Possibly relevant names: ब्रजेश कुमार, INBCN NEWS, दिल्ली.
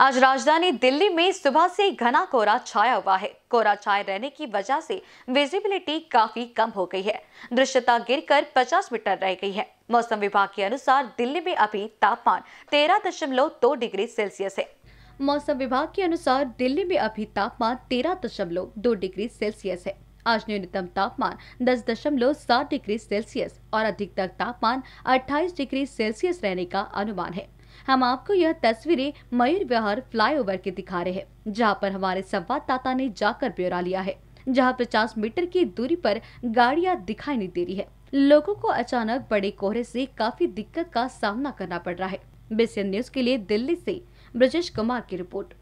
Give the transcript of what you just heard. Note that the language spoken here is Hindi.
आज राजधानी दिल्ली में सुबह से घना कोहरा छाया हुआ है। कोहरा छाए रहने की वजह से विजिबिलिटी काफी कम हो गई है। दृश्यता गिरकर 50 मीटर रह गई है। मौसम विभाग के अनुसार दिल्ली में अभी तापमान 13.2 डिग्री सेल्सियस है। आज न्यूनतम तापमान 10.7 डिग्री सेल्सियस और अधिकतम तापमान 28 डिग्री सेल्सियस रहने का अनुमान है। हम आपको यह तस्वीरें मयूर विहार फ्लाईओवर के दिखा रहे हैं, जहां पर हमारे संवाददाता ने जाकर ब्यौरा लिया है, जहां 50 मीटर की दूरी पर गाड़ियां दिखाई नहीं दे रही है। लोगों को अचानक बड़े कोहरे से काफी दिक्कत का सामना करना पड़ रहा है। INBCN न्यूज के लिए दिल्ली से ब्रजेश कुमार की रिपोर्ट।